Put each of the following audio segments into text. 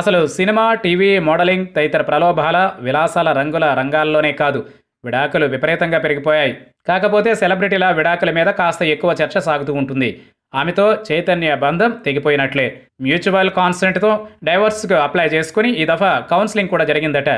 అసలు cinema, TV, modelling తదితర ప్రలోభాల విలాసాల రంగుల రంగాల్లోనే కాదు విడాకులు విపరీతంగా పెరిగిపోయాయి. కాకపోతే సెలబ్రిటీల విడాకుల మీద కాస్త ఎక్కువ చర్చ సాగుతూ ఉంటుంది. ఆమెతో చైతన్య బంధం తెగిపోయినట్లే. మ్యూచువల్ కాన్సెంట్తో డైవర్స్కు అప్లై చేసుకుని ఈ దఫా కౌన్సిలింగ్ కూడా జరిగిందట.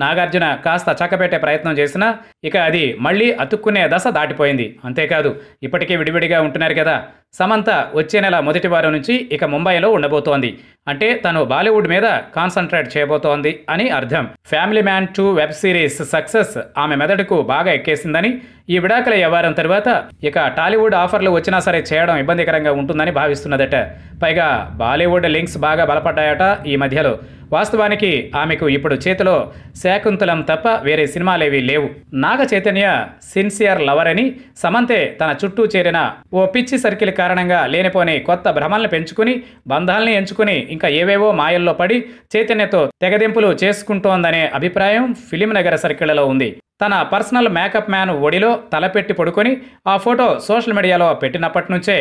నాగార్జున కాస్త చక్కబెట్టే ప్రయత్నం చేసినా ఇక అది మళ్ళీ అతుక్కునే దశ దాటిపోయింది. అంతేకాదు ఇప్పటికే విడివిడిగా ఉంటున్నారు కదా. సమంత వచ్చే నెల మొదటి వారం నుంచి ఇక ముంబైలో ఉండబోతోంది. అంటే తను బాలీవుడ్ మీద కాన్సన్ట్రేట్ చేయబోతోంది అని అర్థం. Family man 2 web series success ఆమె మెదడుకు బాగా ఎక్కేసిందని, ఈ విడాకుల వ్యవహారం తర్వాత ఇక టాలీవుడ్ ఆఫర్లు వచ్చినా సరే చేయడం ఇబ్బందికరంగా ఉంటుందని భావిస్తున్నదట. పైగా బాలీవుడ్ లింక్స్ బాగా బలపడ్డాయట ఈ మధ్యలో. వాస్తవానికి ఆమెకు ఇప్పుడు చేతిలో శాకుంతలం తప్ప వేరే సినిమాలేవీ లేవు. నాగ చైతన్య సిన్సియర్ లవర్ అని, సమంతే తన చుట్టూ చేరిన ఓ పిచ్చి సర్కిల్ కారణంగా లేనిపోని కొత్త భ్రమలను పెంచుకుని బంధాలని ఎంచుకుని ఇంకా ఏవేవో మాయల్లో పడి చైతన్యతో తెగదింపులు చేసుకుంటోందనే అభిప్రాయం ఫిలిం నగర సర్కిళ్లలో ఉంది. తన పర్సనల్ మేకప్ మ్యాన్ ఒడిలో తలపెట్టి పడుకొని ఆ ఫోటో సోషల్ మీడియాలో పెట్టినప్పటి నుంచే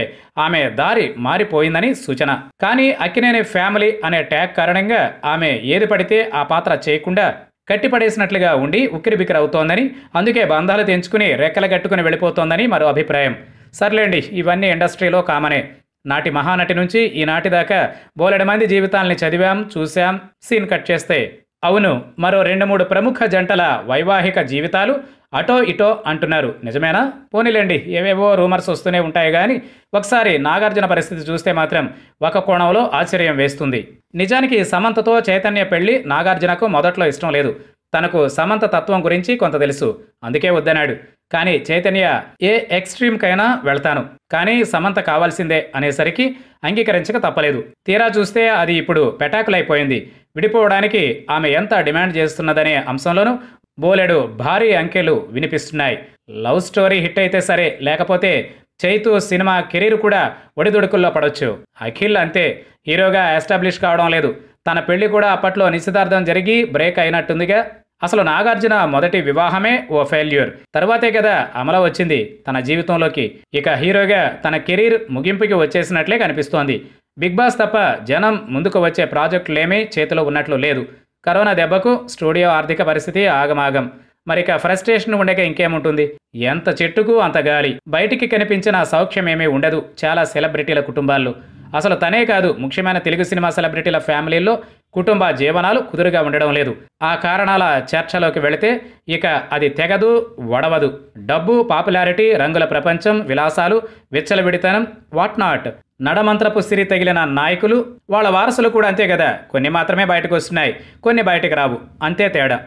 ఆమె దారి మారిపోయిందని సూచన. కానీ అక్కినేని ఫ్యామిలీ అనే ట్యాగ్ కారణంగా ఆమె ఏది పడితే ఆ పాత్ర చేయకుండా కట్టిపడేసినట్లుగా ఉండి ఉక్కిరిబిక్కిరవుతోందని, అందుకే బంధాలు తెంచుకుని రెక్కలు కట్టుకుని వెళ్ళిపోతోందని మరో అభిప్రాయం. సర్లేండి, ఇవన్నీ ఇండస్ట్రీలో కామనే. నాటి మహానటి నుంచి ఈనాటి దాకా బోలెడు మంది జీవితాల్ని చదివాం, చూశాం. సీన్ కట్ చేస్తే అవును, మరో 2-3 ప్రముఖ జంటల వైవాహిక జీవితాలు అటో ఇటో అంటున్నారు. నిజమేనా? పోనీలేండి, ఏవేవో రూమర్స్ వస్తూనే ఉంటాయి. కానీ ఒకసారి నాగార్జున పరిస్థితి చూస్తే మాత్రం ఒక కోణంలో ఆశ్చర్యం వేస్తుంది. నిజానికి సమంతతో చైతన్య పెళ్లి నాగార్జునకు మొదట్లో ఇష్టం లేదు. తనకు సమంత తత్వం గురించి కొంత తెలుసు, అందుకే వద్దన్నాడు. కానీ చైతన్య ఏ ఎక్స్ట్రీమ్కైనా వెళ్తాను, కానీ సమంత కావాల్సిందే అనేసరికి అంగీకరించక తప్పలేదు. తీరా చూస్తే అది ఇప్పుడు పెటాకులైపోయింది. విడిపోవడానికి ఆమె ఎంత డిమాండ్ చేస్తున్నదనే అంశంలోనూ బోలెడు భారీ అంకెలు వినిపిస్తున్నాయి. లవ్ స్టోరీ హిట్ అయితే సరే, లేకపోతే చైతూ సినిమా కెరీర్ కూడా ఒడిదుడుకుల్లో పడవచ్చు. అఖిల్ అంతే, హీరోగా ఎస్టాబ్లిష్ కావడం లేదు. తన పెళ్లి కూడా అప్పట్లో నిశ్చితార్థం జరిగి బ్రేక్ అయినట్టుందిగా. అసలు నాగార్జున మొదటి వివాహమే ఓ ఫెయిల్యూర్. తర్వాతే కదా అమల వచ్చింది తన జీవితంలోకి. ఇక హీరోగా తన కెరీర్ ముగింపుకి వచ్చేసినట్లే కనిపిస్తోంది. బిగ్ బాస్ తప్ప జనం ముందుకు వచ్చే ప్రాజెక్టులేమీ చేతిలో ఉన్నట్లు లేదు. కరోనా దెబ్బకు స్టూడియో ఆర్థిక పరిస్థితి ఆగమాగం. మరిక ఫ్రస్ట్రేషన్ ఉండక ఇంకేముంటుంది? ఎంత చెట్టుకు అంత గాలి. బయటికి కనిపించిన సౌఖ్యమేమీ ఉండదు చాలా సెలబ్రిటీల కుటుంబాల్లో. అసలు తనే కాదు, ముఖ్యమైన తెలుగు సినిమా సెలబ్రిటీల ఫ్యామిలీల్లో కుటుంబ జీవనాలు కుదురుగా ఉండడం లేదు. ఆ కారణాల చర్చలోకి వెళితే ఇక అది తెగదు, వడవదు. డబ్బు, పాపులారిటీ, రంగుల ప్రపంచం, విలాసాలు, విచ్చలవిడితనం, వాట్ నాట్. నడమంత్రపు సిరి తగిలిన నాయకులు, వాళ్ళ వారసులు కూడా అంతే కదా. కొన్ని మాత్రమే బయటకు వస్తున్నాయి, కొన్ని బయటకు రావు. అంతే తేడా.